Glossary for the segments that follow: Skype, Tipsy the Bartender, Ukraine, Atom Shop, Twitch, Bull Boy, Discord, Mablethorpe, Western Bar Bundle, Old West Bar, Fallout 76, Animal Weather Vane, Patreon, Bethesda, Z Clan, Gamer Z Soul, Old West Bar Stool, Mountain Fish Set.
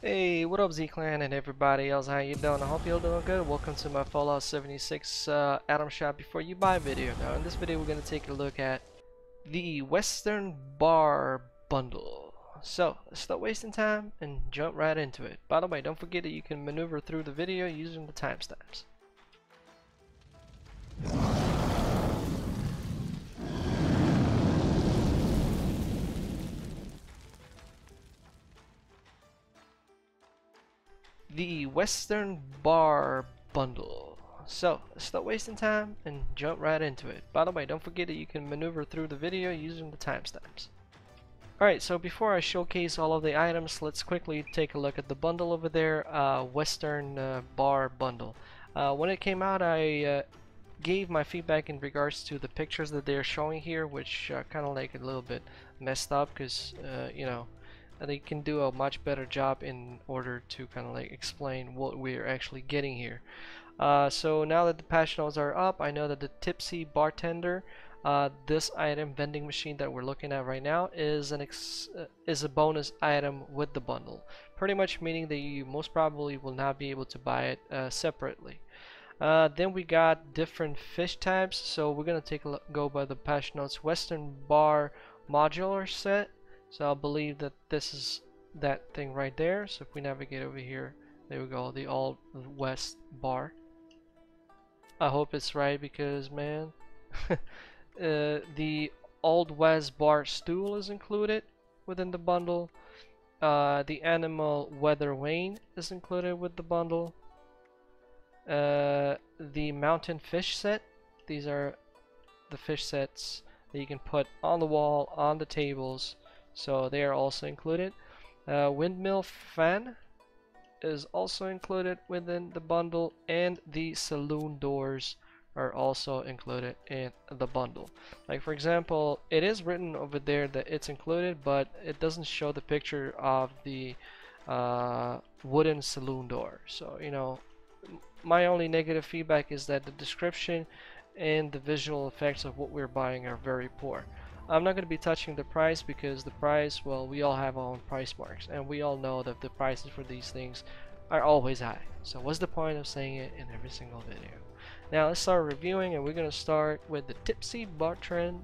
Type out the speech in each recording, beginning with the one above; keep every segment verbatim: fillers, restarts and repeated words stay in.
Hey, what up Z Clan and everybody else, how you doing? I hope you're doing good. Welcome to my Fallout seventy-six uh, Atom Shop Before You Buy video. Now in this video we're going to take a look at the Western Bar Bundle. So let's stop wasting time and jump right into it. By the way, don't forget that you can maneuver through the video using the timestamps. The Western Bar Bundle. So let's stop wasting time and jump right into it. By the way, don't forget that you can maneuver through the video using the timestamps. Alright, so before I showcase all of the items, let's quickly take a look at the bundle over there, uh, Western uh, Bar Bundle. Uh, when it came out, I uh, gave my feedback in regards to the pictures that they're showing here, which are kind of like a little bit messed up because, uh, you know, they can do a much better job in order to kind of like explain what we're actually getting here. Uh, so now that the patch notes are up, I know that the Tipsy Bartender, uh, this item vending machine that we're looking at right now, is an ex uh, is a bonus item with the bundle. Pretty much meaning that you most probably will not be able to buy it uh, separately. Uh, then we got different fish types. So we're gonna take a look, go by the patch notes, Western Bar Modular Set. So I believe that this is that thing right there. So if we navigate over here, there we go, the Old West Bar. I hope it's right because, man, uh, the Old West Bar Stool is included within the bundle. Uh, the Animal Weather Vane is included with the bundle. Uh, the Mountain Fish Set. These are the fish sets that you can put on the wall, on the tables. So they are also included. Uh, windmill fan is also included within the bundle, and the saloon doors are also included in the bundle. Like for example, it is written over there that it's included, but it doesn't show the picture of the uh, wooden saloon door. So you know, my only negative feedback is that the description and the visual effects of what we're buying are very poor. I'm not going to be touching the price because the price, well, we all have our own price marks and we all know that the prices for these things are always high. So what's the point of saying it in every single video? Now let's start reviewing, and we're going to start with the Tipsy Bartender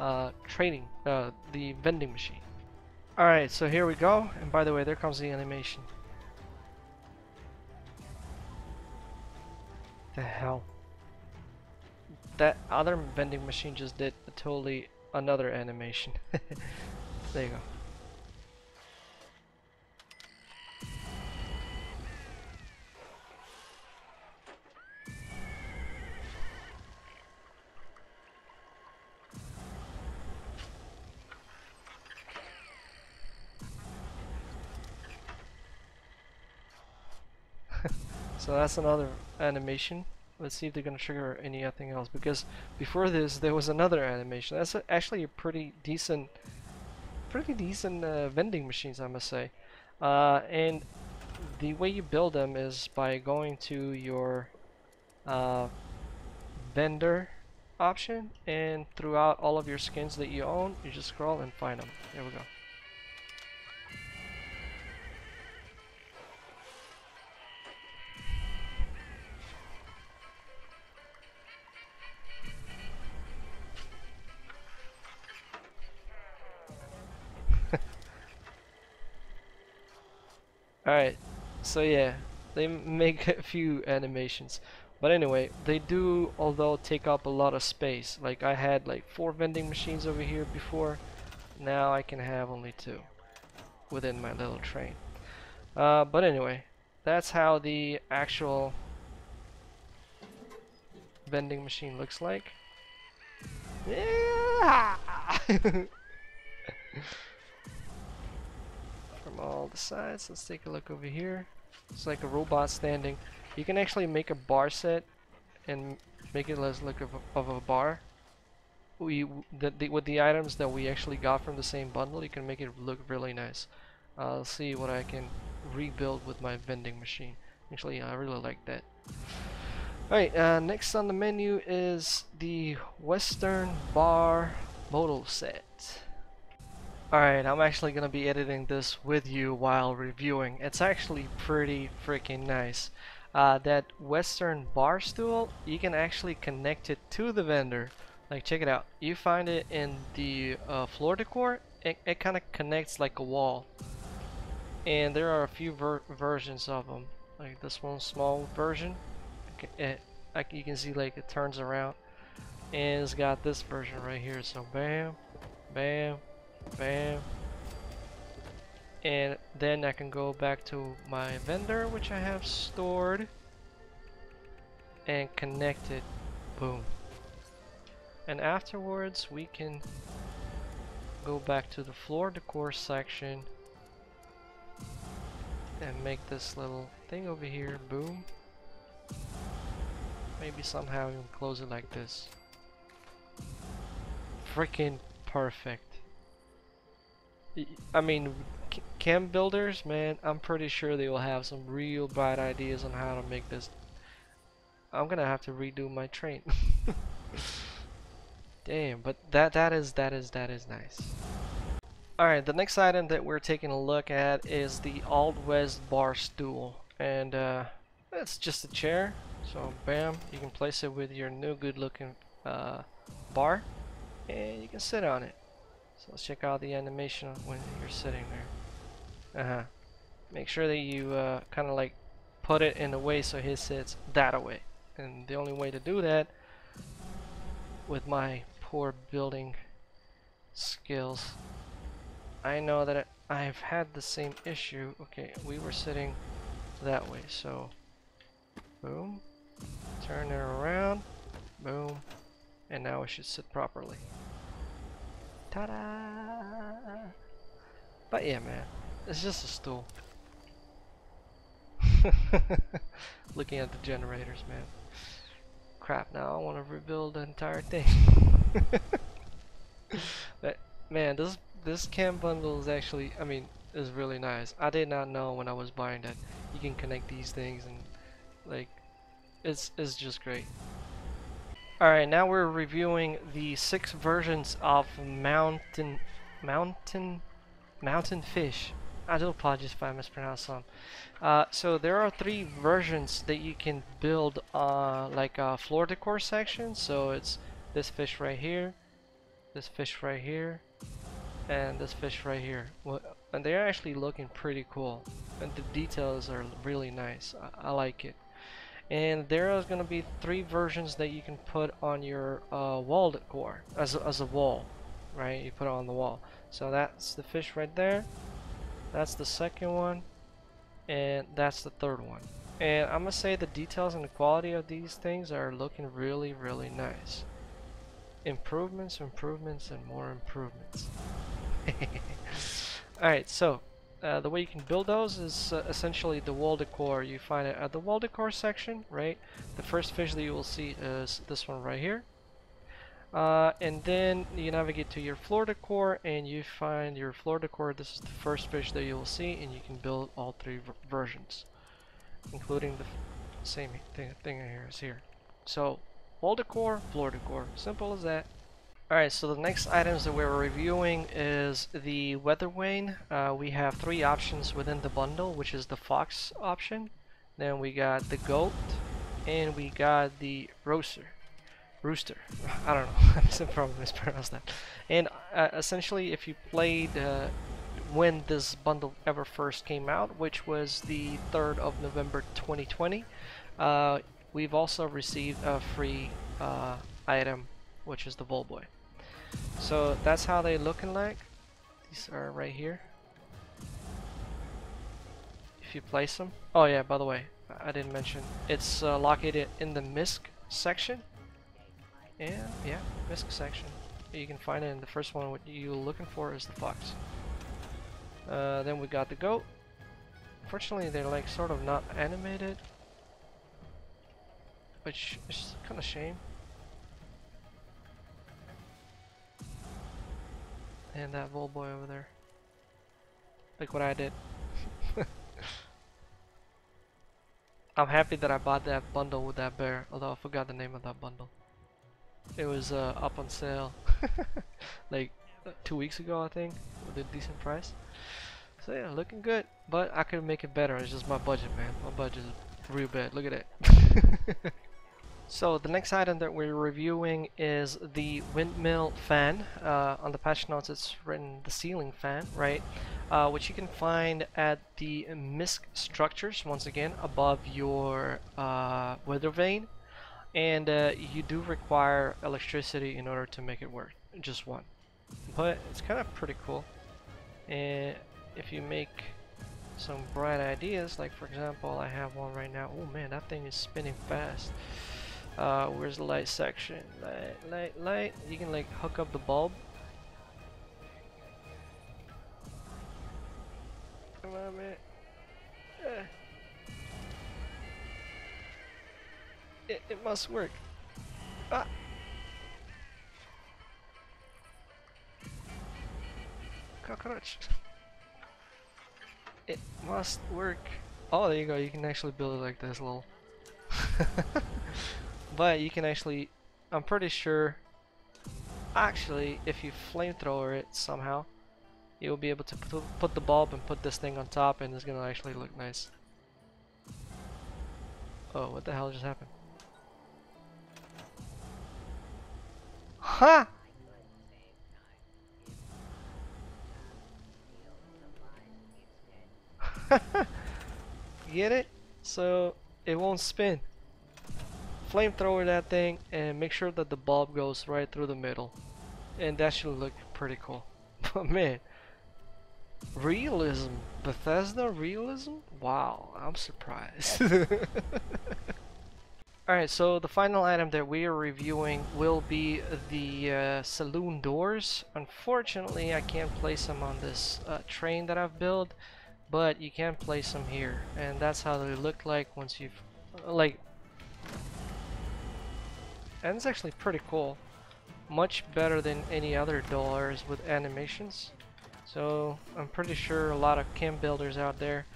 uh, trading, uh, the vending machine. Alright, so here we go, and by the way, there comes the animation. The hell? That other vending machine just did a totally another animation. There you go. So that's another animation. Let's see if they're going to trigger anything else, because before this there was another animation. That's actually a pretty decent pretty decent uh, vending machines, I must say. Uh, and the way you build them is by going to your uh, vendor option, and throughout all of your skins that you own, you just scroll and find them. There we go. Alright, so yeah, they make a few animations, but anyway, they do, although, take up a lot of space. Like I had like four vending machines over here before, now I can have only two within my little train. Uh, but anyway, that's how the actual vending machine looks like. Yeah! All the sides. Let's take a look over here. It's like a robot standing. You can actually make a bar set and make it less look of a, of a bar. We the, the, with the items that we actually got from the same bundle, you can make it look really nice. Uh, I'll see what I can rebuild with my vending machine. Actually, yeah, I really like that. Alright, uh, next on the menu is the Western Bar Modal Set. Alright, I'm actually going to be editing this with you while reviewing. It's actually pretty freaking nice. Uh, that Western Bar Stool, you can actually connect it to the vendor. Like, check it out. You find it in the uh, floor decor. It, it kind of connects like a wall. And there are a few ver versions of them. Like this one small version. It, like you can see, like it turns around. And it's got this version right here. So bam, bam. Bam, and then I can go back to my vendor, which I have stored, and connect it. Boom. And afterwards we can go back to the floor decor section and make this little thing over here. Boom. Maybe somehow we can close it like this. Freaking perfect. I mean, cam builders, man, I'm pretty sure they will have some real bright ideas on how to make this. I'm gonna have to redo my train. Damn, but that that is that is that is nice. Alright, the next item that we're taking a look at is the Old West Bar Stool, and uh, it's just a chair. So bam, you can place it with your new good looking uh, bar, and you can sit on it. So let's check out the animation when you're sitting there. Uh-huh. Make sure that you uh, kind of like put it in a way so he sits that away. And the only way to do that with my poor building skills, I know that I've had the same issue. Okay, we were sitting that way. So, boom, turn it around, boom, and now it should sit properly. Ta-da! But yeah, man, it's just a stool. Looking at the generators, man. Crap! Now I want to rebuild the entire thing. But man, this this cam bundle is actually, I mean, is really nice. I did not know when I was buying that you can connect these things, and like, it's it's just great. Alright, now we're reviewing the six versions of Mountain Mountain Mountain Fish. I do apologize if I mispronounced some. Uh, so there are three versions that you can build uh, like a floor decor section. So it's this fish right here, this fish right here, and this fish right here. Well, and they're actually looking pretty cool. And the details are really nice. I, I like it. And there is going to be three versions that you can put on your uh, wall decor as a, as a wall, right? You put it on the wall. So that's the fish right there, that's the second one, and that's the third one. And I'm gonna say the details and the quality of these things are looking really, really nice. Improvements, improvements, and more improvements. Alright, so Uh, the way you can build those is uh, essentially the wall decor. You find it at the wall decor section, right? The first fish that you will see is this one right here. Uh, and then you navigate to your floor decor and you find your floor decor. This is the first fish that you will see, and you can build all three versions, including the f same thing, thing here is here. So wall decor, floor decor, simple as that. Alright, so the next items that we're reviewing is the Weather Vane. Uh, we have three options within the bundle, which is the fox option, then we got the goat, and we got the rooster. Rooster. I don't know. I probably mispronounced that. And uh, essentially, if you played uh, when this bundle ever first came out, which was the third of November twenty twenty, uh, we've also received a free uh, item, which is the Bull Boy. So that's how they looking like. These are right here if you place them. Oh yeah, by the way, I didn't mention it's uh, located in the misc section. And yeah, misc section, you can find it in the first one. What you're looking for is the fox. Uh, then we got the goat. Unfortunately, they're like sort of not animated, which is kind of shame. And that bull boy over there. Like what I did. I'm happy that I bought that bundle with that bear, although I forgot the name of that bundle. It was uh, up on sale like two weeks ago, I think. with a decent price. So yeah, looking good, but I could make it better. It's just my budget, man. My budget is real bad. Look at that. So the next item that we're reviewing is the windmill fan. Uh, on the patch notes it's written the ceiling fan, right? Uh, which you can find at the misc structures, once again, above your uh, weather vane. And uh, you do require electricity in order to make it work, just one. But it's kind of pretty cool. And if you make some bright ideas, like for example, I have one right now. Oh man, that thing is spinning fast. Uh, where's the light section? Light, light, light. You can like hook up the bulb. Come on, man. Yeah. It, it must work. Ah. Cockroach. It must work. Oh, there you go. You can actually build it like this, lol. But you can actually, I'm pretty sure, actually, if you flamethrower it somehow, you'll be able to put the bulb and put this thing on top, and it's gonna actually look nice. Oh, what the hell just happened? Ha! Huh? Get it? So it won't spin. Flamethrower that thing and make sure that the bulb goes right through the middle, and that should look pretty cool. But man, realism, Bethesda realism? Wow, I'm surprised. Alright, so the final item that we are reviewing will be the uh, saloon doors. Unfortunately, I can't place them on this uh, train that I've built, but you can place them here, and that's how they look like once you've like. And it's actually pretty cool, much better than any other doors with animations. So I'm pretty sure a lot of camp builders out there,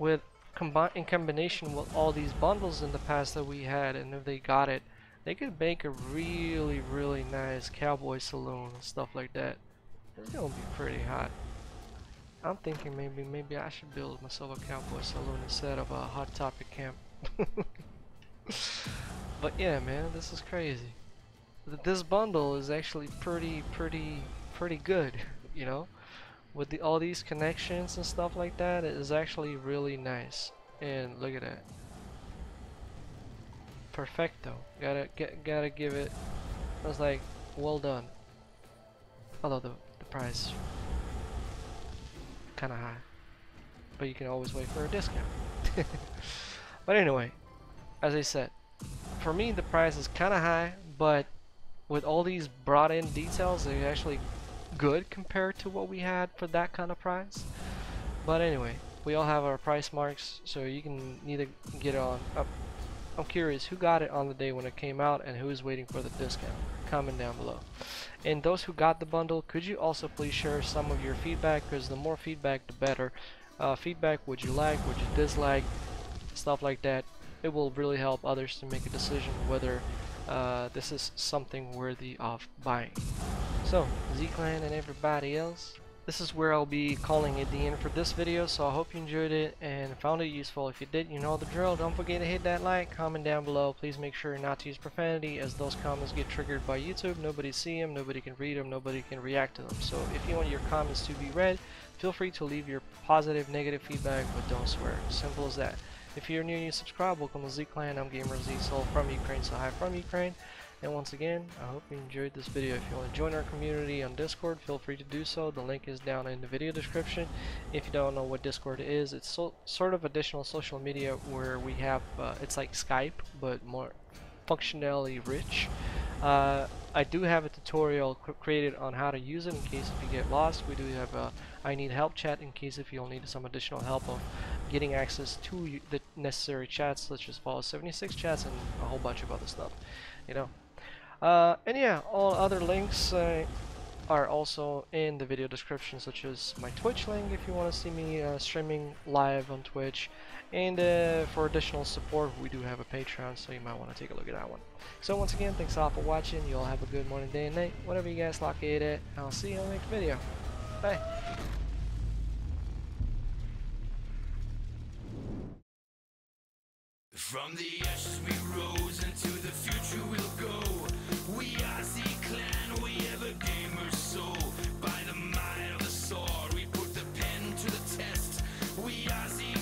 with combi in combination with all these bundles in the past that we had, and if they got it, they could make a really really nice cowboy saloon and stuff like that. It's gonna be pretty hot. I'm thinking maybe maybe I should build myself a cowboy saloon instead of a Hot Topic camp. But yeah, man, this is crazy. This bundle is actually pretty, pretty, pretty good, you know? With the, all these connections and stuff like that, it is actually really nice. And look at that. Perfecto. Gotta, get, gotta give it... I was like, well done. Although the, the price... kinda high. But you can always wait for a discount. But anyway, as I said, for me the price is kinda high, but with all these brought in details they're actually good compared to what we had for that kind of price. But anyway, we all have our price marks, so you can either get on up. I'm curious who got it on the day when it came out and who is waiting for the discount. Comment down below. And those who got the bundle, could you also please share some of your feedback, because the more feedback the better. Uh, feedback, would you like, would you dislike, stuff like that. It will really help others to make a decision whether uh, this is something worthy of buying. So, Z Clan and everybody else, this is where I'll be calling it the end for this video, so I hope you enjoyed it and found it useful. If you did, you know the drill. Don't forget to hit that like, comment down below. Please make sure not to use profanity, as those comments get triggered by YouTube. Nobody see them, nobody can read them, nobody can react to them. So if you want your comments to be read, feel free to leave your positive, negative feedback, but don't swear. Simple as that. If you're new and you subscribe, welcome to Z Clan. I'm Gamer Z Soul from Ukraine, so hi from Ukraine. And once again, I hope you enjoyed this video. If you want to join our community on Discord, feel free to do so. The link is down in the video description. If you don't know what Discord is, it's so, sort of additional social media where we have, uh, it's like Skype, but more functionally rich. Uh, I do have a tutorial created on how to use it in case if you get lost. We do have a I need help chat in case if you'll need some additional help of getting access to the necessary chats, such as Fallout seventy-six chats and a whole bunch of other stuff, you know. Uh, and yeah, all other links uh, are also in the video description, such as my Twitch link if you want to see me uh, streaming live on Twitch. And uh, for additional support, we do have a Patreon, so you might want to take a look at that one. So once again, thanks all for watching. You all have a good morning, day, and night, whatever you guys like it at. I'll see you on the next video. Bye. From the ashes we rose, into the future we'll go. We are Z Clan, we have a Gamer Soul. By the might of the sword, we put the pen to the test. We are Z